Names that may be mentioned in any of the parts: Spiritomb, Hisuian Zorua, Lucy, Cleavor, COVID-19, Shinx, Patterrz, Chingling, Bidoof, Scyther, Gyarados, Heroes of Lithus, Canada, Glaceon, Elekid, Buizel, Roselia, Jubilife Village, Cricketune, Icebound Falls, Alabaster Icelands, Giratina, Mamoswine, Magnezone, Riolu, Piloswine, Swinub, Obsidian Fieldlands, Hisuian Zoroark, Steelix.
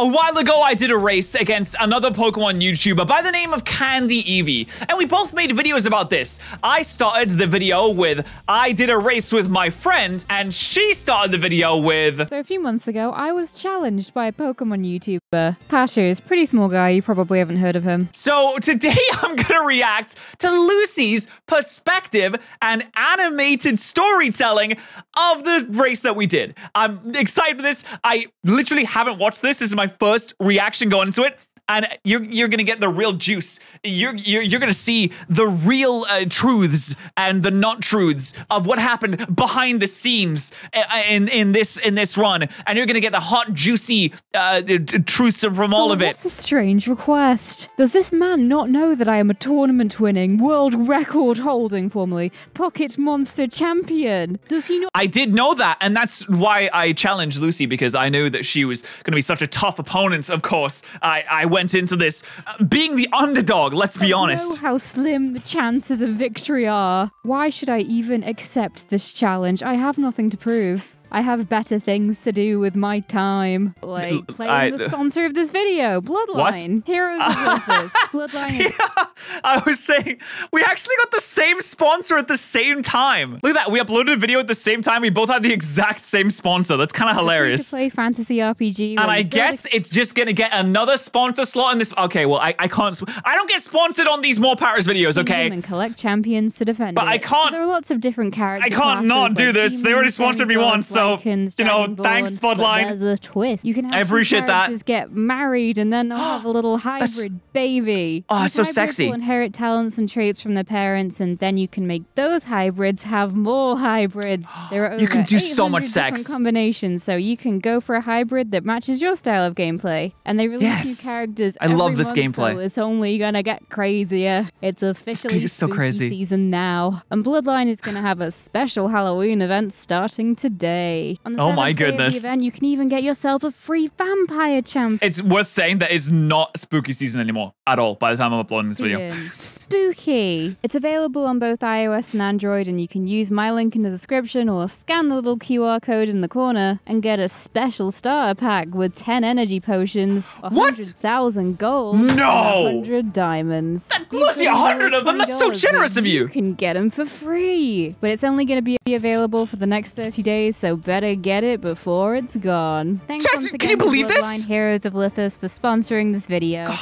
A while ago, I did a race against another Pokemon YouTuber by the name of Candy Eevee, and we both made videos about this. I started the video with, I did a race with my friend, and she started the video with... So a few months ago, I was challenged by a Pokemon YouTuber, Patterrz, pretty small guy, you probably haven't heard of him. So today, I'm gonna react to Lucy's perspective and animated storytelling of the race that we did. I'm excited for this. I literally haven't watched this. This is my first reaction going into it, and you're gonna get the real juice. You're gonna see the real truths and the not truths of what happened behind the scenes in this run, and you're gonna get the hot, juicy truths from all of it. That's a strange request. Does this man not know that I am a tournament-winning, world record-holding, formerly pocket monster champion? Does he not? I did know that, and that's why I challenged Lucy, because I knew that she was gonna be such a tough opponent. Of course, I went into this being the underdog, let's be honest. I know how slim the chances of victory are. Why should I even accept this challenge? I have nothing to prove. I have better things to do with my time, like playing the sponsor of this video, Bloodline. What? Heroes of Purpose. Bloodline. Yeah, I was saying, we actually got the same sponsor at the same time. Look at that, we uploaded a video at the same time. We both had the exact same sponsor. That's kind of hilarious. Play fantasy RPG. And I guess it's just gonna get another sponsor slot in this. Okay, well, I can't. I don't get sponsored on these more Patterrz videos. Okay. And collect champions to defend. But I can't. So there are lots of different characters. I can't not do this. They already sponsored me once. So, you know, thanks, Bloodline. There's a twist. You can have characters get married, and then they'll have a little hybrid baby. Oh, it's so sexy. Will inherit talents and traits from their parents, and then you can make those hybrids have more hybrids. There are over you can do so much sex combinations, so you can go for a hybrid that matches your style of gameplay. And they release new characters. I love this gameplay. So it's only gonna get crazier. It's officially spooky season now, and Bloodline is gonna have a special Halloween event starting today. On the 7th day of the event, you can even get yourself a free vampire champ. It's worth saying that it's not spooky season anymore at all by the time I'm uploading this video. Spooky. It's available on both iOS and Android, and you can use my link in the description or scan the little QR code in the corner and get a special starter pack with 10 energy potions, 100,000 gold, no! 100 diamonds. That's Lucy, 100 of them? That's so generous of you. You can get them for free, but it's only going to be available for the next 30 days, so better get it before it's gone. Thanks can you believe this? Heroes of Lithus for sponsoring this video.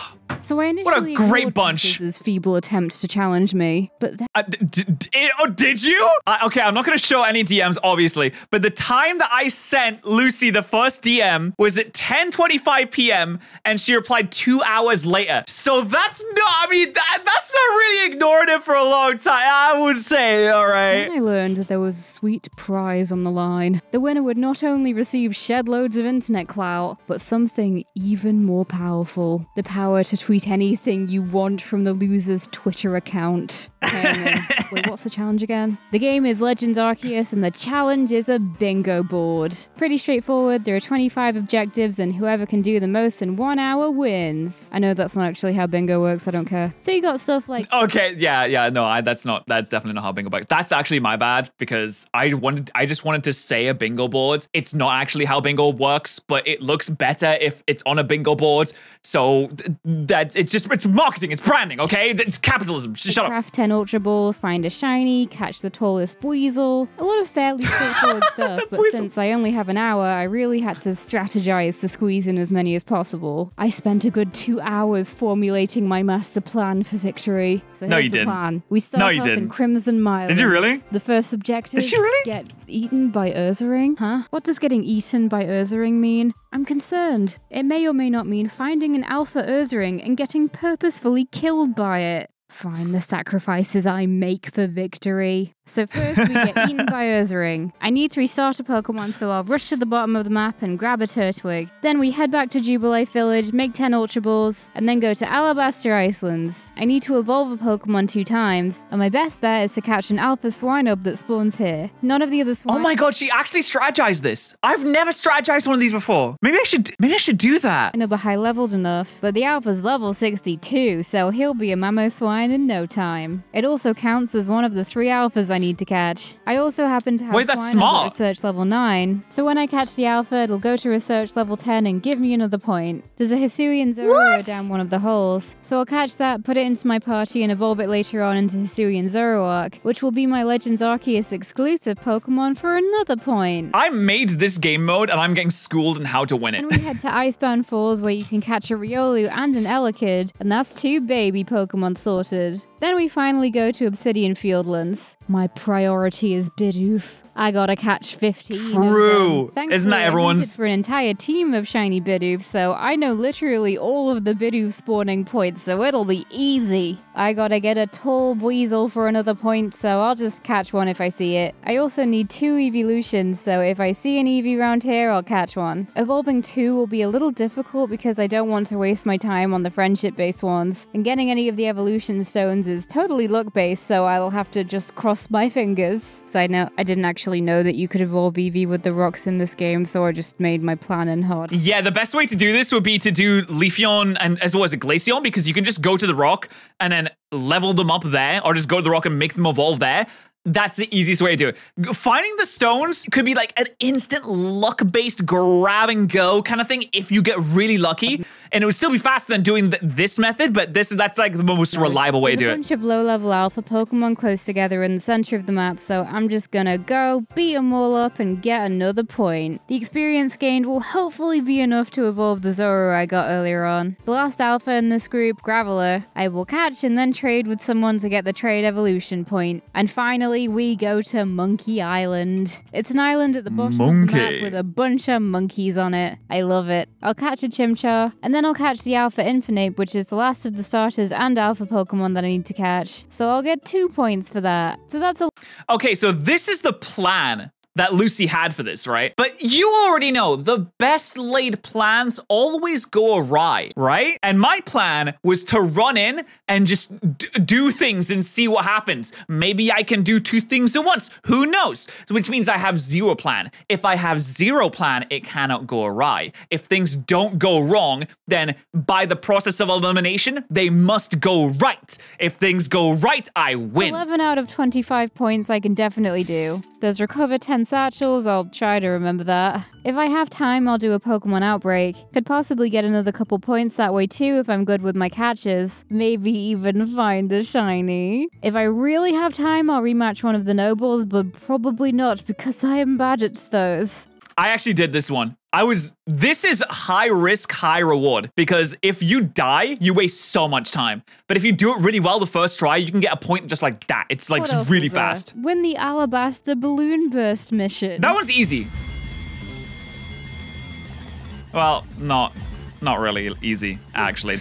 So I initially This feeble attempt to challenge me, but then did you? Okay, I'm not gonna show any DMs, obviously. But the time that I sent Lucy the first DM was at 10:25 p.m. and she replied 2 hours later. So that's not. I mean, that's not really ignoring it for a long time. I would say, all right. Then I learned that there was a sweet prize on the line. The winner would not only receive shed loads of internet clout, but something even more powerful: the power to tweet anything you want from the loser's Twitter account. Wait, what's the challenge again? The game is Legends Arceus, and the challenge is a bingo board. Pretty straightforward. There are 25 objectives, and whoever can do the most in 1 hour wins. I know that's not actually how bingo works. I don't care. So you got stuff like... Okay, yeah, no, that's definitely not how bingo works. That's actually my bad, because I just wanted to say a bingo board. It's not actually how bingo works, but it looks better if it's on a bingo board. So it's marketing, it's branding, okay? It's capitalism, shut up. Craft 10 Ultra Balls, find a shiny, catch the tallest Buizel. A lot of fairly straightforward stuff, but since I only have an hour, I really had to strategize to squeeze in as many as possible. I spent a good 2 hours formulating my master plan for victory. So no, you didn't. Plan. We start off in Crimson Mirelands. Did you really? The first objective, get eaten by Urzaring. Huh? What does getting eaten by Urzaring mean? I'm concerned. It may or may not mean finding an alpha Urzaring and getting purposefully killed by it. Find the sacrifices I make for victory. So first we get eaten by Urzaring. I need 3 starter Pokemon, so I'll rush to the bottom of the map and grab a Turtwig. Then we head back to Jubilife Village, make 10 Ultra Balls, and then go to Alabaster Icelands. I need to evolve a Pokemon 2 times, and my best bet is to catch an Alpha Swinub that spawns here. None of the other swine... Oh my god, she actually strategized this! I've never strategized one of these before! Maybe I should do that! I know they're high leveled enough, but the Alpha's level 62, so he'll be a Mamoswine in no time. It also counts as one of the 3 Alphas I need to catch. I also happen to have swine at research level 9, so when I catch the alpha, it'll go to research level 10 and give me another point. There's a Hisuian Zorua down one of the holes, so I'll catch that, put it into my party, and evolve it later on into Hisuian Zoroark, which will be my Legends Arceus exclusive Pokemon for another point. I made this game mode, and I'm getting schooled in how to win it. And we head to Icebound Falls, where you can catch a Riolu and an Elekid, and that's 2 baby Pokemon sorted. Then we finally go to Obsidian Fieldlands. My priority is Bidoof. I gotta catch 15. True. Isn't that everyone's? It's for an entire team of shiny Bidoofs, so I know literally all of the Bidoof spawning points, so it'll be easy. I gotta get a tall Buizel for another point, so I'll just catch one if I see it. I also need 2 Eeveelutions, so if I see an Eevee round here, I'll catch one. Evolving 2 will be a little difficult because I don't want to waste my time on the friendship-based ones, and getting any of the evolution stones is totally luck-based, so I'll have to just cross my fingers. Side note, I didn't actually know that you could evolve Eevee with the rocks in this game, so I just made my plan in hard. Yeah, the best way to do this would be to do Leafeon and as well as a Glaceon, because you can just go to the rock and then level them up there, or just go to the rock and make them evolve there. That's the easiest way to do it. Finding the stones could be like an instant luck-based grab-and-go kind of thing if you get really lucky. And it would still be faster than doing this method, but that's like the most reliable way to do it. There's a bunch of low-level alpha Pokemon close together in the center of the map, so I'm just gonna go, beat them all up, and get another point. The experience gained will hopefully be enough to evolve the Zorua I got earlier on. The last alpha in this group, Graveler, I will catch and then trade with someone to get the trade evolution point. And finally, we go to Monkey Island. It's an island at the bottom of the map with a bunch of monkeys on it. I love it. I'll catch a Chimchar, and then I'll catch the Alpha Infinite, which is the last of the starters and Alpha Pokemon that I need to catch. So I'll get 2 points for that. So that's a... Okay, so this is the plan that Lucy had for this, right? But you already know the best laid plans always go awry, right? And my plan was to run in and just do things and see what happens. Maybe I can do 2 things at once, who knows? Which means I have 0 plan. If I have 0 plan, it cannot go awry. If things don't go wrong, then by the process of elimination, they must go right. If things go right, I win. 11 out of 25 points I can definitely do. There's recover 10 satchels, I'll try to remember that. If I have time, I'll do a Pokemon Outbreak. Could possibly get another couple points that way too if I'm good with my catches. Maybe even find a shiny. If I really have time, I'll rematch one of the Nobles, but probably not because I am bad at those. I actually did this one. This is high risk, high reward, because if you die, you waste so much time. But if you do it really well the first try, you can get a point just like that. It's like really fast. Win the Alabaster Balloon Burst mission. That one's easy. Well, not really easy, actually.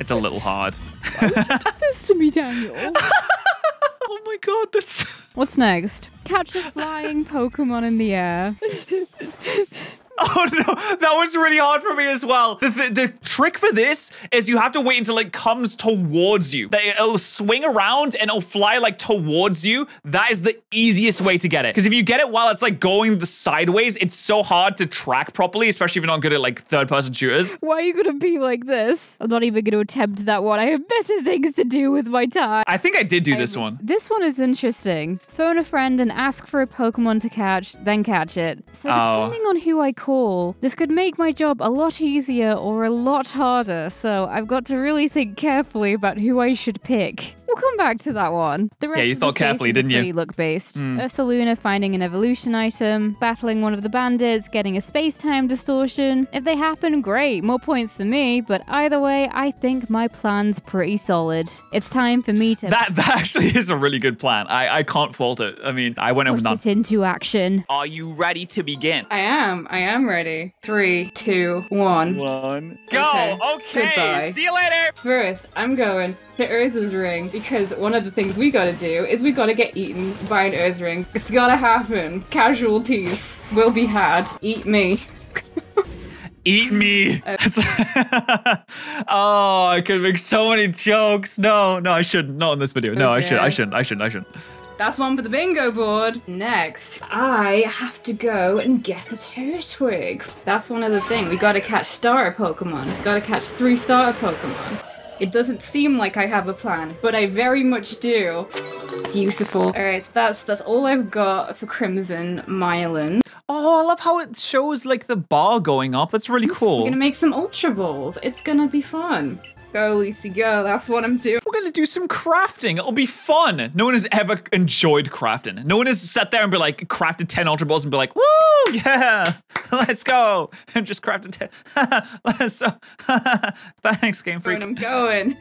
It's a little hard. Why would you do this to me, Daniel? Oh my god, that's... What's next? Catch a flying Pokemon in the air. Oh no, that was really hard for me as well. The trick for this is you have to wait until it comes towards you. It'll swing around and it'll fly like towards you. That is the easiest way to get it. Because if you get it while it's like going the sideways, it's so hard to track properly, especially if you're not good at like third-person shooters. Why are you gonna be like this? I'm not even gonna attempt that one. I have better things to do with my time. I think I did do this one. This one is interesting. Phone a friend and ask for a Pokemon to catch, then catch it. So depending on who I call, this could make my job a lot easier or a lot harder, so I've got to really think carefully about who I should pick. We'll come back to that one. The rest you thought carefully, didn't you? Luck-based. Ursaluna finding an evolution item, battling one of the bandits, getting a space-time distortion. If they happen, great, more points for me, but either way, I think my plan's pretty solid. It's time for me to... That actually is a really good plan. I can't fault it. I mean, I went in with none. Put it into action. Are you ready to begin? I am ready. 3, 2, 1. Go! Okay. See you later! First, I'm going to Urza's ring, because one of the things we gotta do is we gotta get eaten by an Urza ring. It's gotta happen. Casualties will be had. Eat me. Eat me. Oh, I could make so many jokes. No, I shouldn't. Not in this video. No, I shouldn't. That's one for the bingo board. Next, I have to go and get a Turtwig. That's one other thing. We gotta catch starter Pokemon. Gotta catch 3 starter Pokemon. It doesn't seem like I have a plan, but I very much do. Beautiful. All right, so that's all I've got for Crimson Mirelands. Oh, I love how it shows like the bar going up. That's really cool. We're gonna make some Ultra Balls. It's gonna be fun. Go, Lucy, go. That's what I'm doing. We're gonna do some crafting. It'll be fun. No one has ever enjoyed crafting. No one has sat there and be like, crafted 10 Ultra Balls and be like, woo, yeah, let's go. And just crafted 10. So, thanks, Game Freak. I'm going.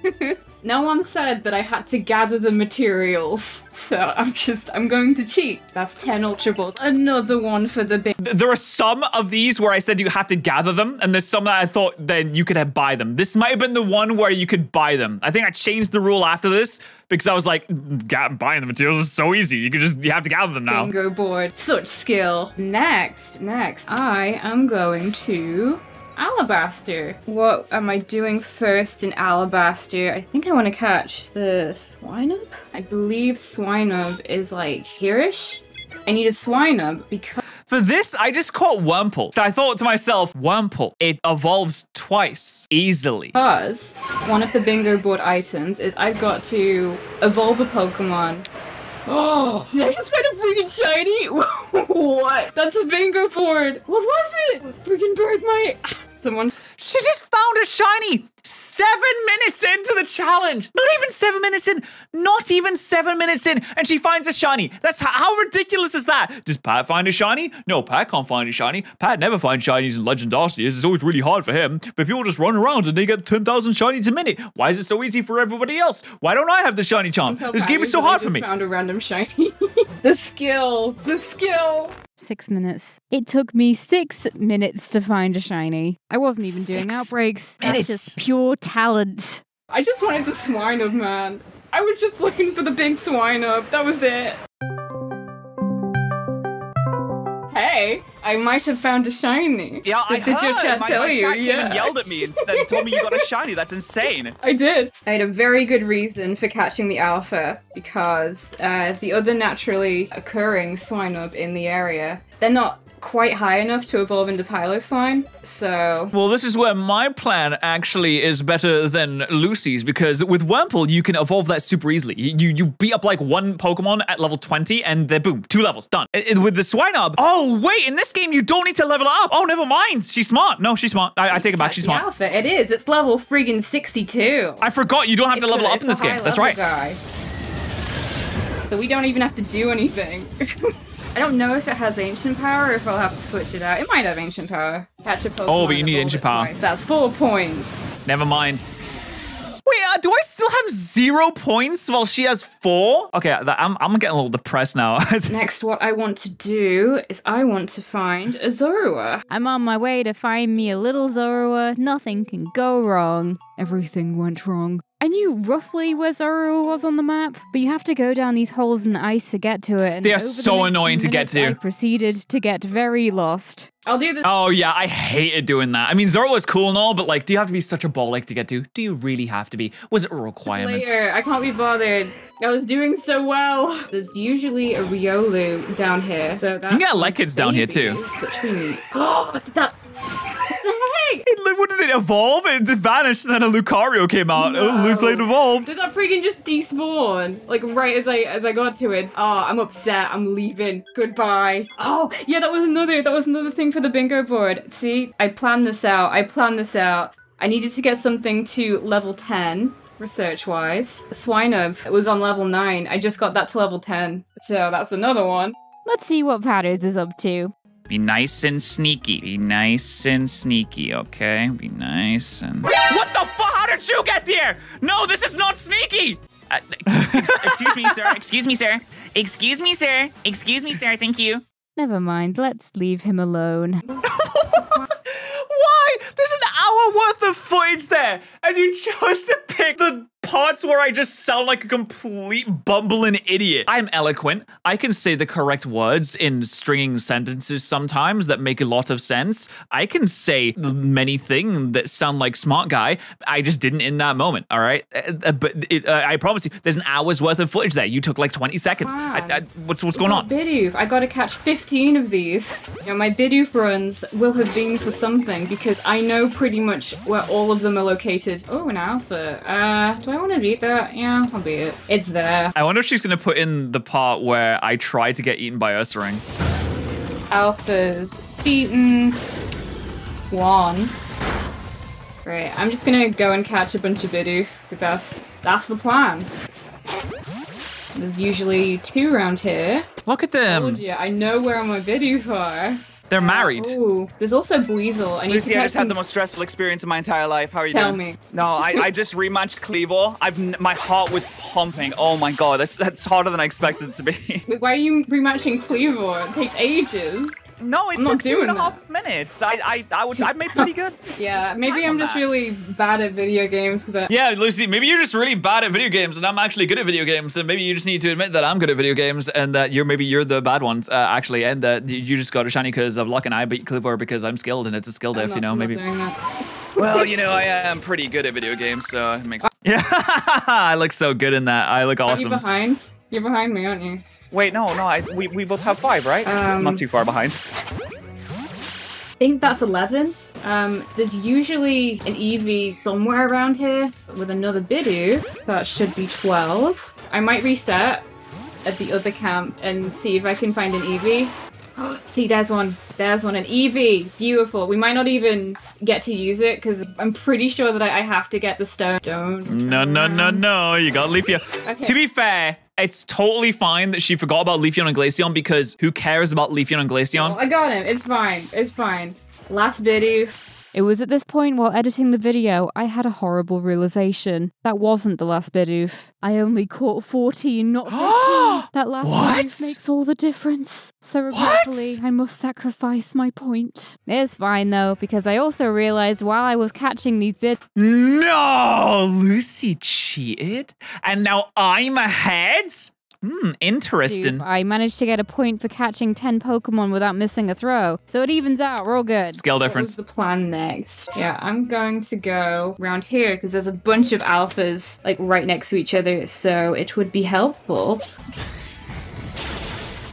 No one said that I had to gather the materials, so I'm going to cheat. That's 10 Ultra Balls. Another one for the big. There are some of these where I said you have to gather them, and there's some that I thought then you could buy them. This might have been the one where you could buy them. I think I changed the rule after this because I was like, buying the materials is so easy. You have to gather them now. Bingo board, such skill. Next, I am going to Alabaster. What am I doing first in Alabaster? I think I want to catch the Swinub. I believe Swinub is like here-ish. I need a Swinub because for this, I just caught Wurmple. So I thought to myself, Wurmple, it evolves twice easily. Because one of the bingo board items is I've got to evolve a Pokemon. Oh, I just found a freaking shiny. What? That's a bingo board. What was it? Freaking Bergmite. Someone. She just found a shiny 7 minutes into the challenge. Not even 7 minutes in. Not even 7 minutes in. And she finds a shiny. That's how ridiculous is that? Does Pat find a shiny? No, Pat can't find a shiny. Pat never finds shinies in Legend Arceus. It's always really hard for him. But people just run around and they get 10,000 shinies a minute. Why is it so easy for everybody else? Why don't I have the shiny charm? This game is so hard for me. I found a random shiny. The skill. The skill. 6 minutes. It took me 6 minutes to find a shiny. I wasn't even doing outbreaks. That's just pure talent. I just wanted the Swinub, man. I was just looking for the big Swinub. That was it. Hey, I might have found a shiny. Yeah, I did your chat tell you? My chat even yelled at me and then told me you got a shiny. That's insane. I did. I had a very good reason for catching the alpha because the other naturally occurring Swinub in the area, they're not quite high enough to evolve into Piloswine, so. Well, this is where my plan actually is better than Lucy's, because with Wurmple, you can evolve that super easily. You beat up like one Pokemon at level 20 and they're boom, 2 levels, done. With the Swinub, oh wait, in this game, you don't need to level up. Oh, never mind, she's smart. No, she's smart. I take it back, she's smart. Alpha. It is, it's level friggin' 62. I forgot, you don't have to level up in this game, that's right. Guy. So we don't even have to do anything. I don't know if it has ancient power or if I'll have to switch it out. It might have ancient power. Catch a Pokemon. Oh, but you need ancient power. Twice. That's 4 points. Never mind. Wait, do I still have 0 points while she has 4? Okay, I'm getting a little depressed now. Next, what I want to do is I want to find a Zorua. I'm on my way to find me a little Zorua. Nothing can go wrong. Everything went wrong. I knew roughly where Zorua was on the map, but you have to go down these holes in the ice to get to it. And they are so annoying to get to. I proceeded to get very lost. I'll do this. Oh yeah, I hated doing that. I mean, Zorua is cool and all, but like, do you have to be such a bollock to get to? Do you really have to be? Was it a requirement? Later, I can't be bothered. I was doing so well. There's usually a Riolu down here. So that's you got Lekids down here too. Such really. Oh, what did that? What did it evolve? It vanished and then a Lucario came out. No. Oh, Lucario evolved. Did that freaking just despawn? Like right as I got to it. Oh, I'm upset. I'm leaving. Goodbye. Oh, yeah, that was another thing for the bingo board. See, I planned this out. I needed to get something to level 10. Research-wise. Swinub was on level 9. I just got that to level 10. So that's another one. Let's see what Patterrz is up to. Be nice and sneaky. Be nice and sneaky, okay? Be nice and... What the fuck? How did you get there? No, this is not sneaky! Excuse me, sir. Excuse me, sir. Excuse me, sir. Excuse me, sir. Thank you. Never mind. Let's leave him alone. Why? There's an hour worth of footage there, and you chose to pick the parts where I just sound like a complete bumbling idiot. I'm eloquent. I can say the correct words in stringing sentences sometimes that make a lot of sense. I can say many things that sound like smart guy. I just didn't in that moment, all right? But I promise you, there's an hour's worth of footage there. You took like 20 seconds. What's going on? Bidoof, I gotta catch 15 of these. You know, my Bidoof runs will have been for something because I know pretty much where all of them are located. Oh, an alpha. Do I want to beat that? Yeah, I'll beat it. It's there. I wonder if she's gonna put in the part where I try to get eaten by Ursaring. Alphas beaten. One. Great. I'm just gonna go and catch a bunch of Bidoof because that's the plan. There's usually two around here. Look at them. Oh dear, I know where my Bidoof are. They're married. Ooh, there's also Buizel. Lucy, I just had the most stressful experience of my entire life. How are you doing? Tell me. No, I just rematched Cleavor. My heart was pumping. Oh my god, that's harder than I expected it to be. Wait, why are you rematching Cleavor? It takes ages. No, it took 2.5 minutes. I made pretty good. Yeah, maybe I'm just really bad at video games. Yeah, Lucy, maybe you're just really bad at video games and I'm actually good at video games. And maybe you just need to admit that I'm good at video games and that maybe you're the bad ones, actually. And that you just got a shiny because of luck and I beat Cleavor because I'm skilled and it's a skill diff, you know, maybe. Well, you know, I am pretty good at video games, so it makes sense. Yeah, I look so good in that. I look awesome. Are you behind? You're behind me, aren't you? Wait, no, we both have 5, right? I'm not too far behind. I think that's 11. There's usually an Eevee somewhere around here with another Bidoof, so that should be 12. I might reset at the other camp and see if I can find an Eevee. See, there's one, an Eevee, beautiful. We might not even get to use it because I'm pretty sure that I have to get the stone. Don't. No, you gotta leave here. Okay. To be fair, it's totally fine that she forgot about Leafeon and Glaceon because who cares about Leafeon and Glaceon? Oh, I got him, it's fine. Last Bidoof. It was at this point while editing the video, I had a horrible realization. That wasn't the last Bidoof. I only caught 14, not 15. That last Bidoof makes all the difference. So regretfully, I must sacrifice my point. It's fine though, because I also realized while I was catching these Bidoof. No, Lucy cheated. And now I'm ahead? Hmm, interesting. Dude, I managed to get a point for catching 10 Pokemon without missing a throw. So it evens out, we're all good. Scale difference. What was the plan next? Yeah, I'm going to go around here because there's a bunch of alphas like right next to each other, so it would be helpful.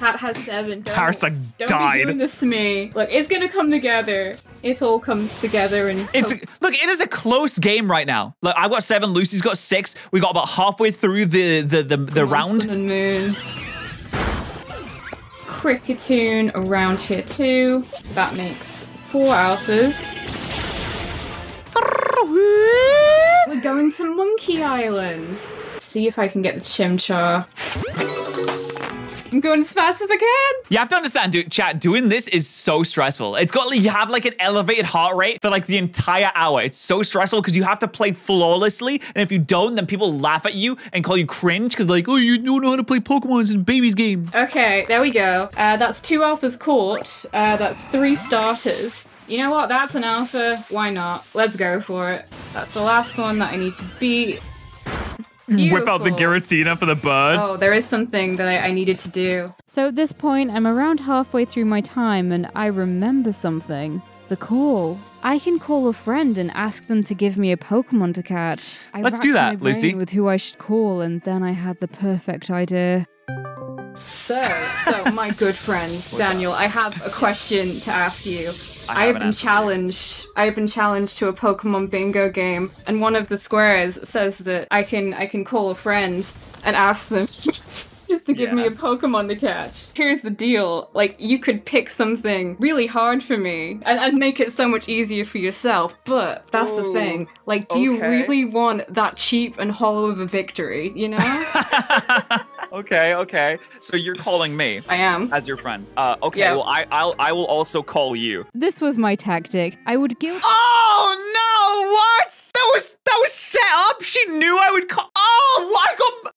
Pat has 7. Don't be doing this to me. Look, it's gonna come together. It all comes together and look, it is a close game right now. Look, I've got 7, Lucy's got 6. We got about halfway through the round. Sun and Moon. Cricketune around here too. So that makes 4 alphas. We're going to Monkey Island. See if I can get the Chimchar. I'm going as fast as I can. You have to understand, dude, chat, doing this is so stressful. It's got, like, you have like an elevated heart rate for like the entire hour. It's so stressful because you have to play flawlessly. And if you don't, then people laugh at you and call you cringe because like, oh, you don't know how to play Pokemon's in baby's game. Okay, there we go. That's 2 alphas caught. That's 3 starters. You know what? That's an alpha. Why not? Let's go for it. That's the last one that I need to beat. Beautiful. Whip out the Giratina for the birds. Oh, there is something that I needed to do. So at this point, I'm around halfway through my time and I remember something. The call. I can call a friend and ask them to give me a Pokemon to catch. Let's do that, Lucy. I racked my brain with who I should call and then I had the perfect idea. So my good friend, Daniel, I have a question to ask you. I have been challenged to a Pokemon bingo game, and one of the squares says that I can call a friend and ask them to give me a Pokemon to catch. Here's the deal, like, you could pick something really hard for me and make it so much easier for yourself, but that's the thing. Like, do you really want that cheap and hollow of a victory, you know? Okay. So you're calling me. I am. As your friend. Okay, yeah. Well, I will also call you. This was my tactic. I would guilt- Oh, no, what? That was set up? She knew I would call- Oh,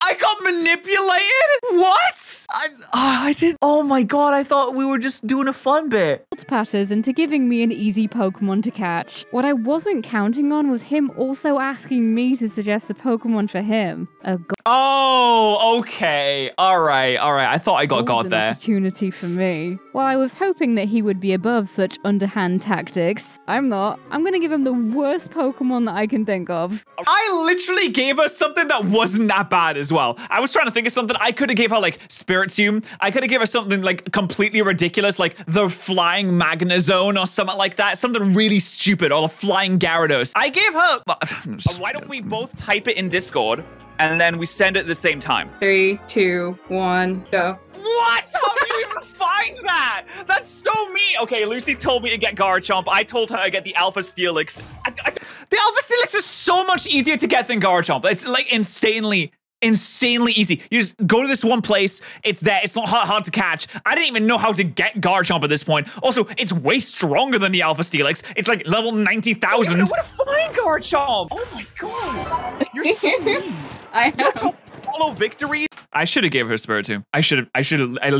I got manipulated? What? I didn't. Oh my god, I thought we were just doing a fun bit. Patterrz into giving me an easy Pokemon to catch. What I wasn't counting on was him also asking me to suggest a Pokemon for him. Oh, god. Oh, okay. All right. I thought I got God there. Opportunity for me. Well, I was hoping that he would be above such underhand tactics. I'm not. I'm gonna give him the worst Pokemon that I can think of. I literally gave her something that wasn't that bad as well. I was trying to think of something. I could have gave her like Spiritium. I could have gave her something like completely ridiculous, like the Flying Magnezone or something like that. Something really stupid, or a Flying Gyarados. I gave her. Why don't we both type it in Discord? And then we send it at the same time. 3, 2, 1, go. What? How did you even find that? That's so mean. Okay, Lucy told me to get Garchomp. I told her to get the Alpha Steelix. The Alpha Steelix is so much easier to get than Garchomp. It's like insanely easy. You just go to this one place, it's there, it's not hard to catch. I didn't even know how to get Garchomp at this point. Also, it's way stronger than the Alpha Steelix. It's like level 90,000. I don't know where to find Garchomp. Oh my god. You're so mean. I have follow victory. I should have gave her Spiritomb. I literally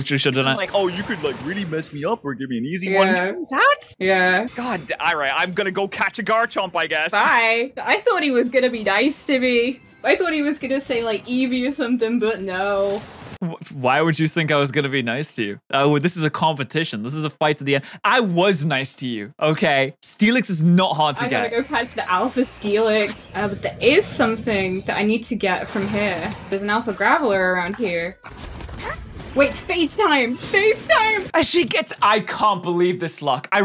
should have done it. Like, oh, you could like really mess me up or give me an easy one. That? Yeah. God, all right, I'm gonna go catch a Garchomp, I guess. Bye. I thought he was gonna be nice to me. I thought he was gonna say like Eevee or something, but no. Why would you think I was gonna be nice to you? Oh, this is a competition. This is a fight to the end. I was nice to you, okay? Steelix is not hard to get. I gotta go catch the Alpha Steelix. But there is something that I need to get from here. There's an Alpha Graveler around here. Wait, Spades time! Spades time! And she gets, I can't believe this luck. I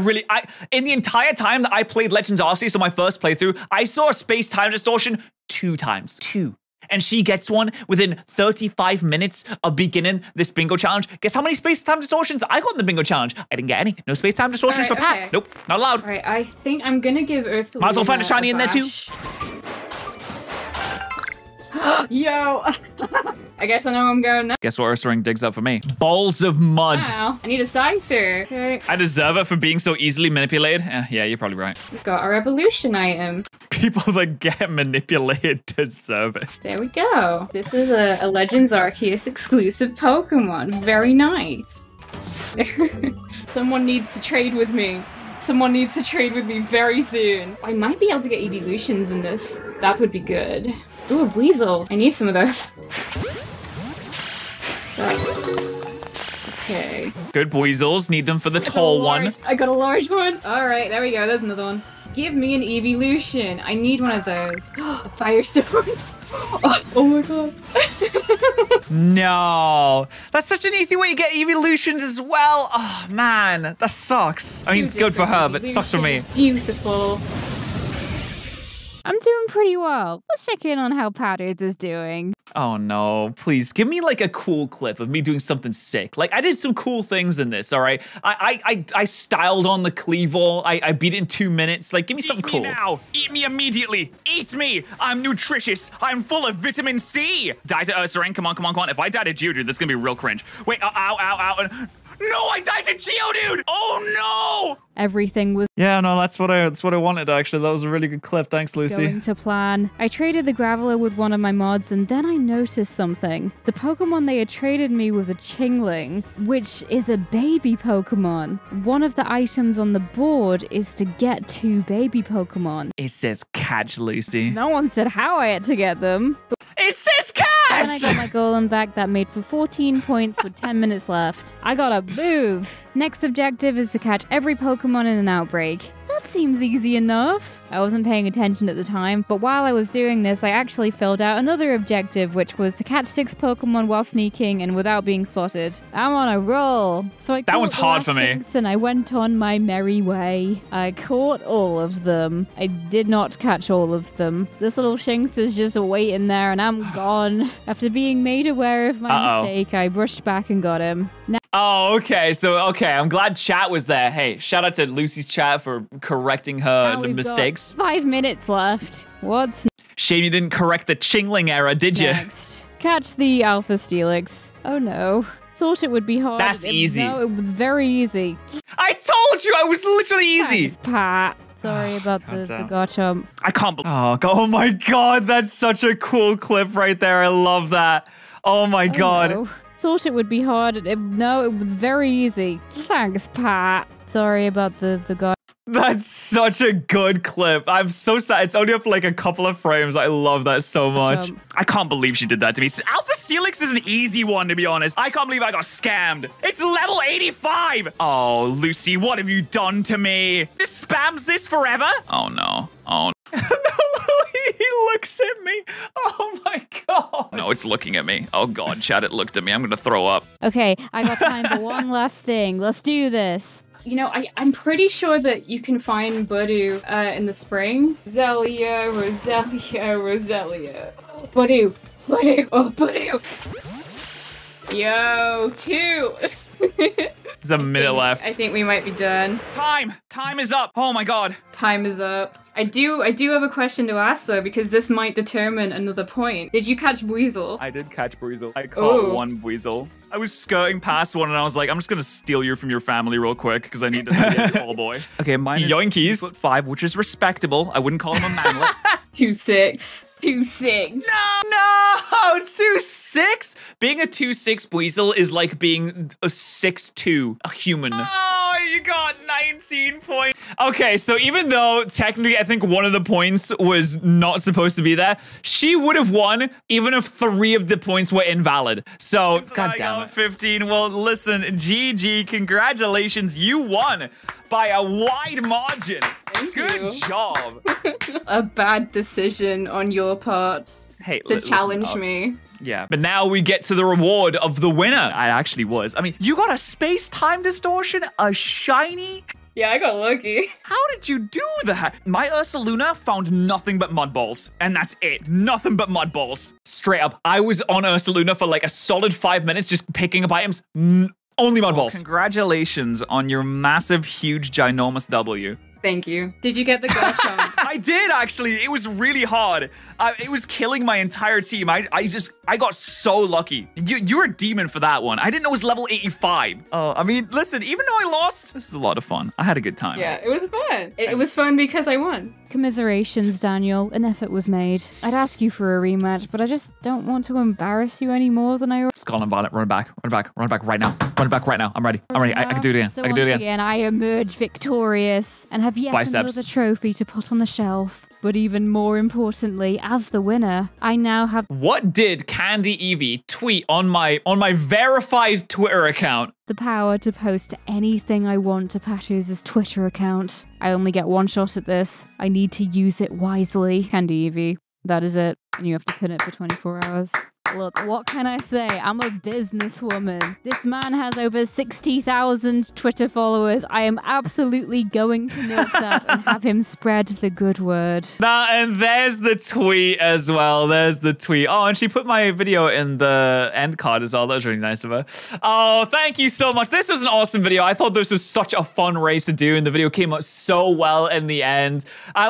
in the entire time that I played Legends Arceus, so my first playthrough, I saw a space time distortion 2 times. 2. And she gets one within 35 minutes of beginning this bingo challenge. Guess how many space-time distortions I got in the bingo challenge? I didn't get any. No space-time distortions for Pat. Nope, not allowed. All right, I think I'm gonna give Ursula. Might as well find a shiny in there too. Yo. I guess I know where I'm going now. Guess what Ursaring digs up for me? Balls of mud. Wow, I need a Scyther. Okay. I deserve it for being so easily manipulated. Yeah, you're probably right. We've got our evolution item. People that get manipulated deserve it. There we go. This is a Legends Arceus exclusive Pokemon. Very nice. Someone needs to trade with me. Someone needs to trade with me very soon. I might be able to get evolutions in this. That would be good. Ooh, a Weasel. I need some of those. Okay. Good Weasels. Need them for the tall one. I got a large one. All right, there we go. There's another one. Give me an evolution. I need one of those. A Firestone. Oh my god. No. That's such an easy way to get evolutions as well. Oh man, that sucks. I mean, it's good for her, but it sucks for me. Beautiful. I'm doing pretty well. Let's check in on how Patterrz is doing. Oh no, please give me like a cool clip of me doing something sick. Like I did some cool things in this, all right? I styled on the Cleavor. I beat it in 2 minutes. Like give me something cool. Eat me now, eat me immediately, eat me. I'm nutritious, I'm full of vitamin C. Die to Ursaring, come on. If I die to Geodude, that's gonna be real cringe. Wait, ow. No, I died to Geodude! Oh no! Everything was- Yeah, no, that's what I wanted actually. That was a really good clip. Thanks, Lucy. Going to plan. I traded the Graveler with one of my mods and then I noticed something. The Pokemon they had traded me was a Chingling, which is a baby Pokemon. One of the items on the board is to get 2 baby Pokemon. It says catch, Lucy. No one said how I had to get them. It says catch! When I got my Golem back, that made for 14 points with 10 minutes left. I gotta move. Next objective is to catch every Pokemon in an outbreak. That seems easy enough. I wasn't paying attention at the time, but while I was doing this, I actually filled out another objective, which was to catch 6 Pokemon while sneaking and without being spotted. I'm on a roll. So I that was hard for me. And I went on my merry way. I caught all of them. I did not catch all of them. This little Shinx is just waiting there and I'm gone. After being made aware of my mistake, I rushed back and got him. Now okay. I'm glad chat was there. Hey, shout out to Lucy's chat for correcting her mistakes. 5 minutes left. What's shame you didn't correct the Chingling error, did you? Next, catch the Alpha Steelix. Oh no. Thought it would be hard. That's easy. No, it was very easy. I told you I was literally easy. Thanks, Pat. Sorry about the Garchomp. I can't believe. Oh my god, that's such a cool clip right there. I love that. Oh my god. No. thought it would be hard. No, it was very easy. Thanks, Pat. Sorry about the guy. That's such a good clip. I'm so sad. It's only up for like a couple of frames. I love that so much. I can't believe she did that to me. Alpha Steelix is an easy one, to be honest. I can't believe I got scammed. It's level 85. Oh, Lucy, what have you done to me? Just spams this forever? Oh, no. Oh, no. He looks at me. Oh, my God. No, it's looking at me. Oh, God, chat, it looked at me. I'm going to throw up. Okay, I got time for one last thing. Let's do this. You know, I'm pretty sure that you can find Budu in the spring. Roselia, Roselia, Roselia. Budu, Budu, oh, Budu. Yo, two. There's a minute left. I think we might be done. Time is up. Oh my God. Time is up. I do have a question to ask though, because this might determine another point. Did you catch Buizel? I did catch Buizel. I caught one Buizel. I was skirting past one and I was like, I'm just gonna steal you from your family real quick because I need to be a tall boy. Okay, mine is Yoinkies. 5'5", which is respectable. I wouldn't call him a manlet. 2'6". 2'6". No, 2'6". Being a 2'6" Buizel is like being a 6'2", a human. Oh, you got 19 points. Okay, so even though technically I think one of the points was not supposed to be there, she would have won even if 3 of the points were invalid. So, goddamn. 15. Well, listen, GG, congratulations, you won by a wide margin. Thank you. Good job. A bad decision on your part to challenge me. Yeah. But now we get to the reward of the winner. I actually was. I mean, you got a space-time distortion, a shiny. Yeah, I got lucky. How did you do that? My Ursaluna found nothing but mud balls, and that's it. Nothing but mud balls. Straight up. I was on Ursaluna for like a solid 5 minutes just picking up items. Only mud balls. Congratulations on your massive, huge, ginormous W. Thank you. Did you get the Garchomp? I did, actually. It was really hard. It was killing my entire team. I got so lucky. You're a demon for that one. I didn't know it was level 85. I mean, listen, even though I lost, this is a lot of fun. I had a good time. Yeah, it was fun. It was fun because I won. Commiserations, Daniel. An effort was made. I'd ask you for a rematch, but I just don't want to embarrass you any more than I already. Skull and Violet, run back right now. Run back right now. I'm ready. I'm ready. I can do it again. So I can do it again. I emerge victorious and have yet another trophy to put on the shelf. But even more importantly, as the winner, I now have... What did Candy Eevee tweet on my verified Twitter account? The power to post anything I want to Patterrz's Twitter account. I only get one shot at this. I need to use it wisely. Candy Eevee, that is it. And you have to pin it for 24 hours. Look, what can I say? I'm a businesswoman. This man has over 60,000 Twitter followers. I am absolutely going to milk that and have him spread the good word. Now, and there's the tweet as well. There's the tweet. Oh, and she put my video in the end card as well. That was really nice of her. Oh, thank you so much. This was an awesome video. I thought this was such a fun race to do, and the video came out so well in the end.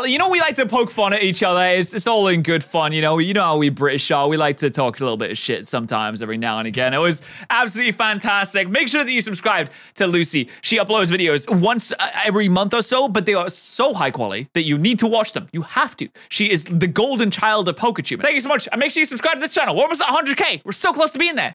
You know, we like to poke fun at each other. It's all in good fun, you know. You know how we British are. We like to talk a little bit of shit sometimes every now and again. It was absolutely fantastic. Make sure that you subscribe to Lucy. She uploads videos once every month or so, but they are so high quality that you need to watch them. You have to. She is the golden child of Pokemon. Thank you so much. And make sure you subscribe to this channel. We're almost at 100K. We're so close to being there.